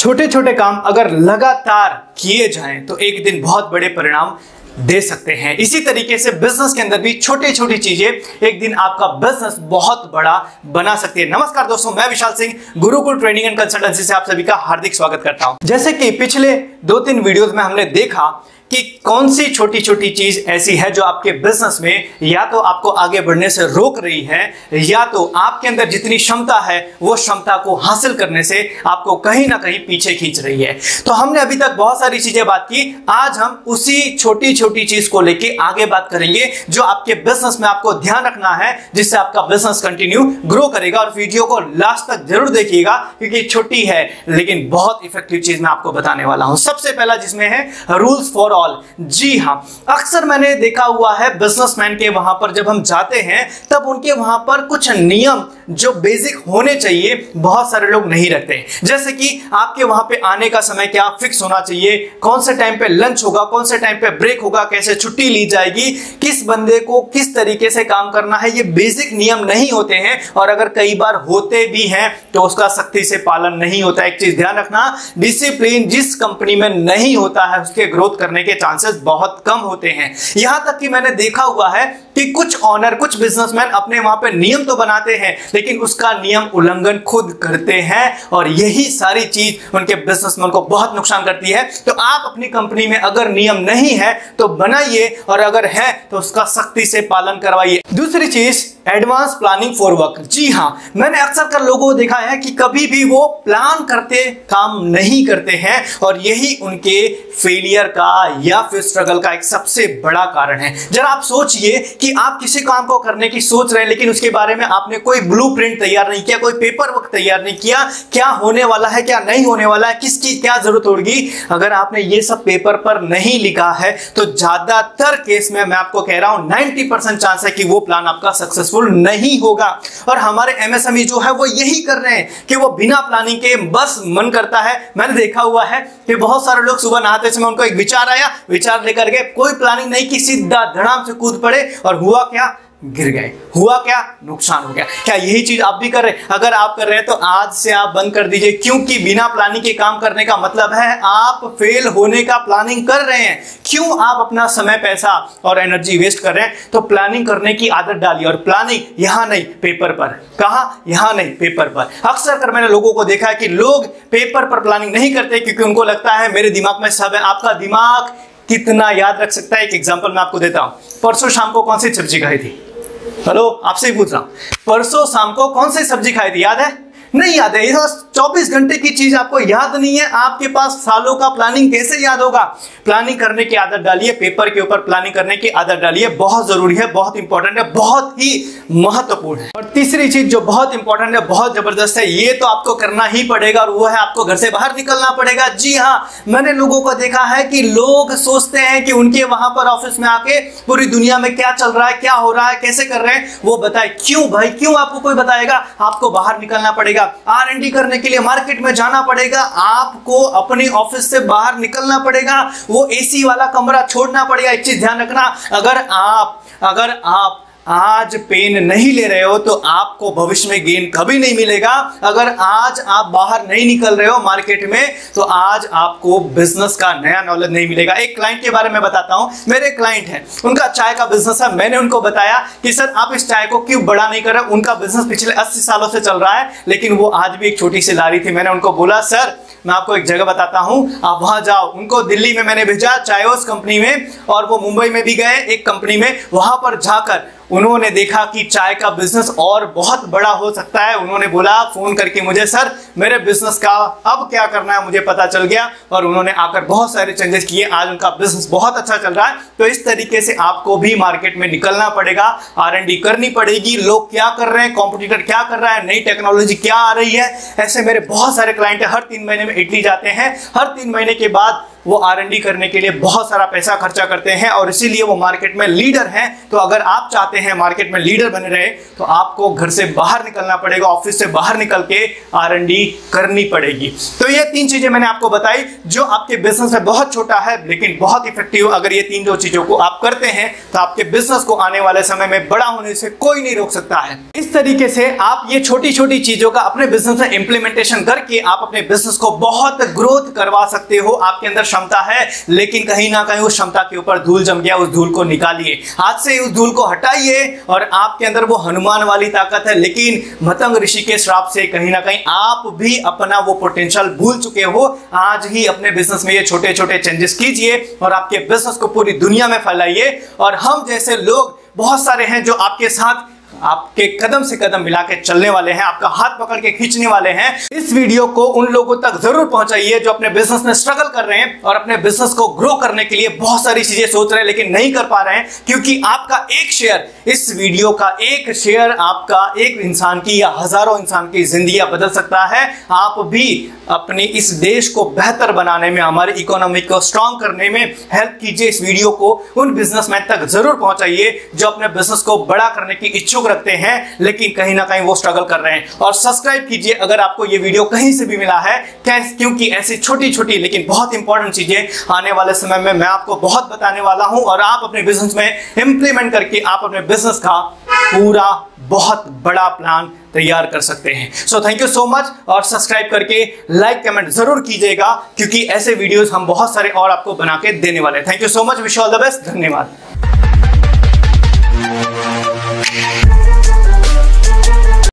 छोटे छोटे काम अगर लगातार किए जाएं तो एक दिन बहुत बड़े परिणाम दे सकते हैं। इसी तरीके से बिजनेस के अंदर भी छोटी छोटी चीजें एक दिन आपका बिजनेस बहुत बड़ा बना सकती है। नमस्कार दोस्तों, मैं Vishal Singh Gurukul training and consultancy से आप सभी का हार्दिक स्वागत करता हूं। जैसे कि पिछले 2-3 वीडियोस में हमने देखा कि कौन सी छोटी छोटी चीज ऐसी है जो आपके बिजनेस में या तो आपको आगे बढ़ने से रोक रही है या तो आपके अंदर जितनी क्षमता है वो क्षमता को हासिल करने से आपको कहीं ना कहीं पीछे खींच रही है। तो हमने अभी तक बहुत सारी चीजें बात की, आज हम उसी छोटी छोटी चीज को लेके आगे बात करेंगे जो आपके बिजनेस में आपको ध्यान रखना है, जिससे आपका बिजनेस कंटिन्यू ग्रो करेगा। और वीडियो को लास्ट तक जरूर देखिएगा क्योंकि छोटी है लेकिन बहुत इफेक्टिव चीज मैं आपको बताने वाला हूं। सबसे पहला जिसमें है रूल्स फॉर। जी हाँ, अक्सर मैंने देखा हुआ है बिजनेसमैन के वहां पर जब हम जाते हैं तब उनके वहां पर कुछ नियम जो बेसिक होने चाहिए बहुत सारे लोग नहीं रखते। जैसे कि आपके वहां पे आने का समय क्या फिक्स होना चाहिए, कौन से टाइम पे लंच होगा, कौन से टाइम पे ब्रेक होगा, कैसे छुट्टी ली जाएगी, किस बंदे को किस तरीके से काम करना है, ये बेसिक नियम नहीं होते हैं। और अगर कई बार होते भी हैं तो उसका सख्ती से पालन नहीं होता है। एक चीज ध्यान रखना, डिसिप्लिन जिस कंपनी में नहीं होता है उसके ग्रोथ करने के चांसेस बहुत कम होते हैं। यहां तक कि मैंने देखा हुआ है कि कुछ ऑनर, कुछ बिजनेसमैन अपने वहां पे नियम तो बनाते हैं लेकिन उसका नियम उल्लंघन खुद करते हैं और यही सारी चीज उनके बिजनेसमैन को बहुत नुकसान करती है। तो आप अपनी कंपनी में अगर नियम नहीं है तो बनाइए और अगर है तो उसका सख्ती से पालन करवाइए। दूसरी चीज एडवांस प्लानिंग फॉर वर्क। जी हाँ, मैंने अक्सर कर लोगों को देखा है कि कभी भी वो प्लान करते काम नहीं करते हैं और यही उनके फेलियर का या फिर स्ट्रगल का एक सबसे बड़ा कारण है। जरा आप सोचिए कि आप किसी काम को करने की सोच रहे हैं लेकिन उसके बारे में आपने कोई ब्लूप्रिंट तैयार नहीं किया, कोई पेपर वर्क तैयार नहीं किया, क्या होने वाला है क्या नहीं होने वाला है, किसकी क्या जरूरत होगी। अगर आपने ये सब पेपर पर नहीं लिखा है तो ज्यादातर केस में मैं आपको कह रहा हूं 90% चांस है कि वो प्लान आपका सक्सेसफुल नहीं होगा। और हमारे MSME जो है वो यही कर रहे हैं कि वो बिना प्लानिंग के बस मन करता है। मैंने देखा हुआ है कि बहुत सारे लोग सुबह नहाते समय उनको एक विचार आया, विचार लेकर गए, कोई प्लानिंग नहीं की, सीधा धड़ाम से कूद पड़े और हुआ क्या, गिर गए। हुआ क्या, नुकसान हो गया। क्या यही चीज आप भी कर रहे हैं? अगर आप कर रहे हैं तो आज से आप बंद कर दीजिए, क्योंकि बिना प्लानिंग के काम करने का मतलब है आप फेल होने का प्लानिंग कर रहे हैं। क्यों आप अपना समय, पैसा और एनर्जी वेस्ट कर रहे हैं? तो प्लानिंग करने की आदत डालिए। और प्लानिंग यहां नहीं, पेपर पर। कहा यहां नहीं, पेपर पर। अक्सर कर मैंने लोगों को देखा है कि लोग पेपर पर प्लानिंग नहीं करते क्योंकि उनको लगता है मेरे दिमाग में सब है। आपका दिमाग कितना याद रख सकता है? एक एग्जाम्पल मैं आपको देता हूं, परसों शाम को कौन सी सब्जी खाई थी? हेलो, आपसे ही पूछ रहा हूं, परसों शाम को कौन सी सब्जी खाई थी? याद है? नहीं याद है। 24 घंटे की चीज आपको याद नहीं है, आपके पास सालों का प्लानिंग कैसे याद होगा? प्लानिंग करने की आदत डालिए, पेपर के ऊपर प्लानिंग करने की आदत डालिए। बहुत जरूरी है, बहुत इंपॉर्टेंट है, बहुत ही महत्वपूर्ण है। और तीसरी चीज जो बहुत इंपॉर्टेंट है, बहुत जबरदस्त है, ये तो आपको करना ही पड़ेगा और वो है आपको घर से बाहर निकलना पड़ेगा। जी हाँ, मैंने लोगों को देखा है कि लोग सोचते हैं कि उनके वहां पर ऑफिस में आके पूरी दुनिया में क्या चल रहा है, क्या हो रहा है, कैसे कर रहे हैं वो बताए। क्यों भाई, क्यों आपको कोई बताएगा? आपको बाहर निकलना पड़ेगा, R&D करने के लिए मार्केट में जाना पड़ेगा, आपको अपने ऑफिस से बाहर निकलना पड़ेगा, वो एसी वाला कमरा छोड़ना पड़ेगा। एक चीज ध्यान रखना, अगर आप आज पेन नहीं ले रहे हो तो आपको भविष्य में गेन कभी नहीं मिलेगा। अगर आज आप बाहर नहीं निकल रहे हो मार्केट में तो आज आपको बिजनेस का नया नॉलेज नहीं मिलेगा। एक क्लाइंट के बारे में बताता हूं, मेरे क्लाइंट हैं, उनका चाय का बिजनेस है। मैंने उनको बताया कि सर आप इस चाय को क्यों बड़ा नहीं कर रहे? उनका बिजनेस पिछले 80 सालों से चल रहा है लेकिन वो आज भी एक छोटी सी लारी थी। मैंने उनको बोला सर मैं आपको एक जगह बताता हूं, आप वहां जाओ। उनको दिल्ली में मैंने भेजा चायोस कंपनी में और वो मुंबई में भी गए एक कंपनी में। वहां पर जाकर उन्होंने देखा कि चाय का बिजनेस और बहुत बड़ा हो सकता है। उन्होंने बोला फोन करके मुझे, सर मेरे बिजनेस का अब क्या करना है मुझे पता चल गया। और उन्होंने आकर बहुत सारे चेंजेस किए, आज उनका बिजनेस बहुत अच्छा चल रहा है। तो इस तरीके से आपको भी मार्केट में निकलना पड़ेगा, R&D करनी पड़ेगी, लोग क्या कर रहे हैं, कॉम्पिटिटर क्या कर रहा है, नई टेक्नोलॉजी क्या आ रही है। ऐसे मेरे बहुत सारे क्लाइंट हैं, हर 3 महीने में इटली जाते हैं, हर 3 महीने के बाद वो R&D करने के लिए बहुत सारा पैसा खर्चा करते हैं और इसीलिए वो मार्केट में लीडर हैं। तो अगर आप चाहते हैं मार्केट में लीडर बने रहे तो आपको घर से बाहर निकलना पड़ेगा, ऑफिस से बाहर निकल के R&D करनी पड़ेगी। तो ये तीन चीजें मैंने आपको बताई जो आपके बिजनेस में बहुत छोटा है लेकिन बहुत इफेक्टिव। अगर ये तीन चीजों को आप करते हैं तो आपके बिजनेस को आने वाले समय में बड़ा होने से कोई नहीं रोक सकता है। इस तरीके से आप ये छोटी छोटी चीजों का अपने बिजनेस में इंप्लीमेंटेशन करके आप अपने बिजनेस को बहुत ग्रोथ करवा सकते हो। आपके अंदर क्षमता है लेकिन कहीं ना कहीं उस क्षमता के ऊपर धूल जम गया, उस धूल को निकालिए, हाथ से उस धूल को हटाइए और आपके अंदर वो हनुमान वाली ताकत है। लेकिन मतंग ऋषि के श्राप से कहीं ना कहीं आप भी अपना वो पोटेंशियल भूल चुके हो। आज ही अपने बिजनेस में ये छोटे छोटे चेंजेस कीजिए और आपके बिजनेस को पूरी दुनिया में फैलाइए। और हम जैसे लोग बहुत सारे हैं जो आपके साथ आपके कदम से कदम मिला के चलने वाले हैं, आपका हाथ पकड़ के खींचने वाले हैं। इस वीडियो को उन लोगों तक जरूर पहुंचाइए जो अपने बिजनेस में स्ट्रगल कर रहे हैं और अपने बिजनेस को ग्रो करने के लिए बहुत सारी चीजें सोच रहे हैं लेकिन नहीं कर पा रहे हैं, क्योंकि आपका एक शेयर, इस वीडियो का एक शेयर आपका एक इंसान की या हजारों इंसान की जिंदगी बदल सकता है। आप भी अपने इस देश को बेहतर बनाने में, हमारी इकोनॉमी को स्ट्रांग करने में हेल्प कीजिए। इस वीडियो को उन बिजनेसमैन तक जरूर पहुंचाइए जो अपने बिजनेस को बड़ा करने की इच्छुक रखते हैं लेकिन कहीं ना कहीं वो स्ट्रगल कर रहे हैं। और सब्सक्राइब कीजिए अगर आपको ये वीडियो कहीं से भी मिला है, क्योंकि ऐसी छोटी छोटी लेकिन बहुत इंपॉर्टेंट चीजें आने वाले समय में मैं आपको बहुत बताने वाला हूं और आप अपने बिजनेस में इंप्लीमेंट करके आप अपने बिजनेस का पूरा बहुत बड़ा प्लान तैयार कर सकते हैं। So thank you so much और सब्सक्राइब करके लाइक कमेंट जरूर कीजिएगा क्योंकि ऐसे वीडियोस हम बहुत सारे और आपको बना के देने वाले हैं। Thank you so much, wish you all the best, धन्यवाद।